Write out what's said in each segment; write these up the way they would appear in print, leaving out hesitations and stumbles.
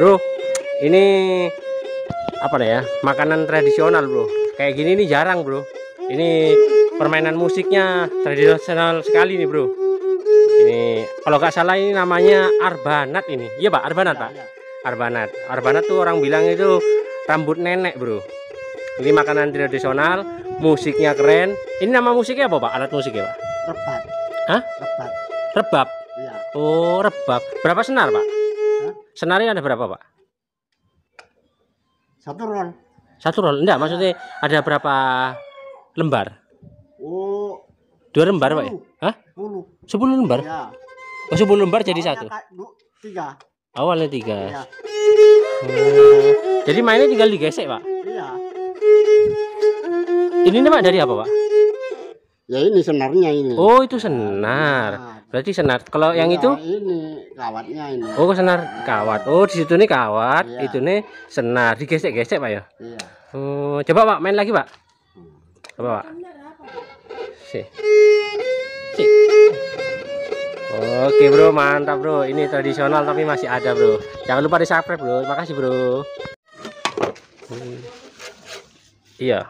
Bro, ini apa ya, makanan tradisional bro. Kayak gini nih jarang bro. Ini permainan musiknya tradisional sekali nih bro. Ini kalau nggak salah ini namanya Arbanat ini. Iya pak, Arbanat pak. Arbanat. Arbanat tuh orang bilang itu rambut nenek bro. Ini makanan tradisional, musiknya keren. Ini nama musiknya apa pak? Alat musiknya pak? Rebab. Hah? Rebab. Rebab. Ya. Oh rebab. Berapa senar pak? Hah? Senarnya ada berapa pak? Satu roll. Satu roll. Enggak, maksudnya ada berapa lembar? Oh, 2 lembar 10. Pak ya? Hah? 10 lembar? Ya. Oh, 10 lembar jadi awalnya satu. 3. Awalnya 3. Ya. Oh. Jadi mainnya tinggal digesek pak? Iya. Ini pak dari apa pak? Ya ini senarnya ini. Oh itu senar. Nah, berarti senar. Kalau yang itu? Ini kawatnya ini. Oh senar kawat. Oh di situ nih kawat. Iya. Itu nih senar. Digesek-gesek pak ya. Iya. Oh coba pak main lagi pak. Coba pak. Si. Si. Oke bro mantap bro. Ini tradisional tapi masih ada bro. Jangan lupa di subscribe bro. Makasih bro. Iya.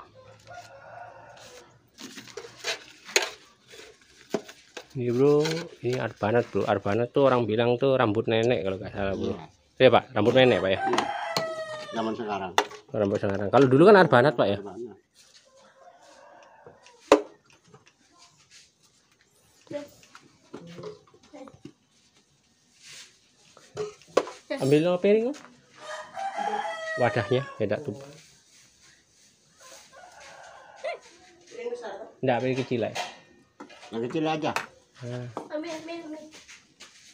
Ini bro, ini Arbanat bro. Arbanat tuh orang bilang tuh rambut nenek kalau nggak salah bro. Iya pak, rambut nenek pak ya. Zaman sekarang. Rambut sekarang. Kalau dulu kan Arbanat pak ya. Ambil lo piring, wadahnya beda tuh. Nggak ambil kecil lah. Yang kecil aja. Ambil.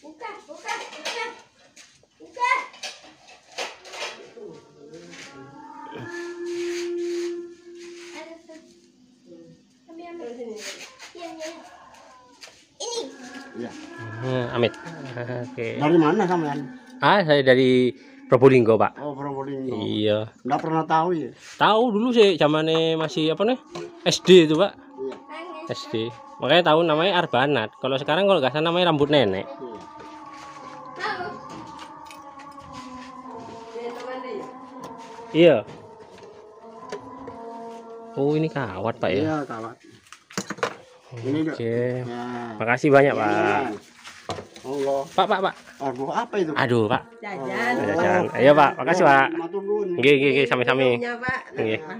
Buka. Ambil. Ini. Ya. Amit. Oke. Dari mana sampean? Ah, saya dari Probolinggo, Pak. Oh, Probolinggo. Iya. Enggak pernah tahu ya? Tahu dulu sih, zamannya masih apa nih? SD itu, Pak. Iya. SD. Makanya tahu namanya Arbanat. Kalau sekarang kalau nggak salah namanya rambut nenek. Iya. Oh ini kawat pak ya? Iya kawat. Oke. Nah. Makasih banyak pak. Allah. Pak. Aduh apa itu? Aduh pak. Jajan. Iya pak. Makasih pak. Gih. Sampai.